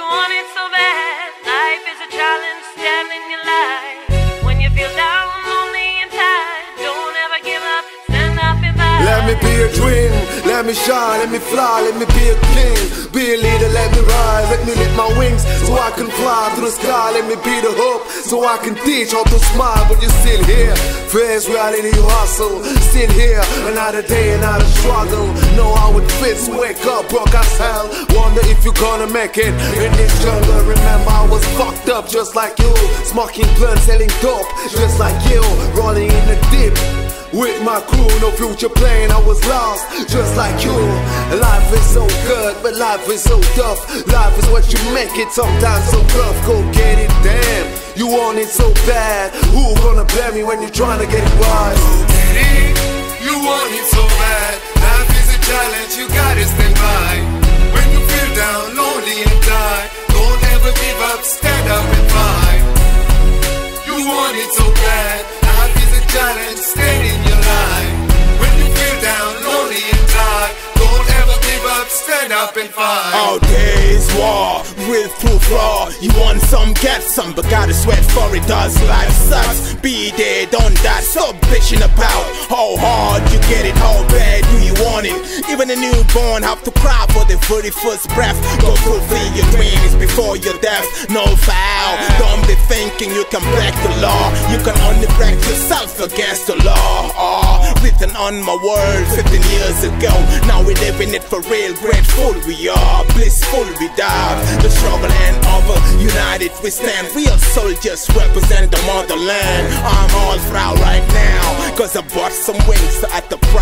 you want it so bad. Life is a challenge, stand in your light. When you feel down, lonely and tired, don't ever give up, stand up and fight. Let me be a dream, let me shine, let me fly, let me be a king. Be a leader, let me rise, let me lift my wings, so I can fly to the sky. Let me be the hope, so I can teach how to smile. But you're still here, face reality, you hustle. Still here, another day, another struggle. Know how it fits, wake up, broke as hell. Wonder if you're gonna make it in this jungle. Remember I was fucked up just like you, smoking blunt, selling dope just like you, rolling in the deep with my crew, no future plan, I was lost, just like you. Life is so good, but life is so tough. Life is what you make it, sometimes so rough. Go get it, damn, you want it so bad. Who gonna blame me when you're trying to get it right? You want it so bad. Life is a challenge, you gotta stand by. When you feel down, lonely and die, don't ever give up, stand up and fight. You want it so bad. Life is a challenge, stand in your life. When you feel down, lonely and tired, don't ever give up, stand up and fight. All days war, with proof raw. You want some, get some, but gotta sweat for it. Does life sucks? Be there, done that. Stop bitching about how hard you get it, how bad do you want it. Even a newborn have to cry for the very first breath. Go fulfill your dreams before your death. No foul, don't be thinking you can break the law. You can only break yourself against the law. Written on my world 15 years ago. Now we live in it for real. Grateful we are, blissful we dive. The struggle and over, united we stand. Real soldiers represent the motherland. I'm all proud right now, cause I bought some wings at the price.